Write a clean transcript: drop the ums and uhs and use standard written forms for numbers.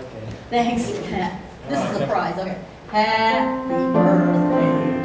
Okay. Thanks. This is a prize. Okay. Happy birthday.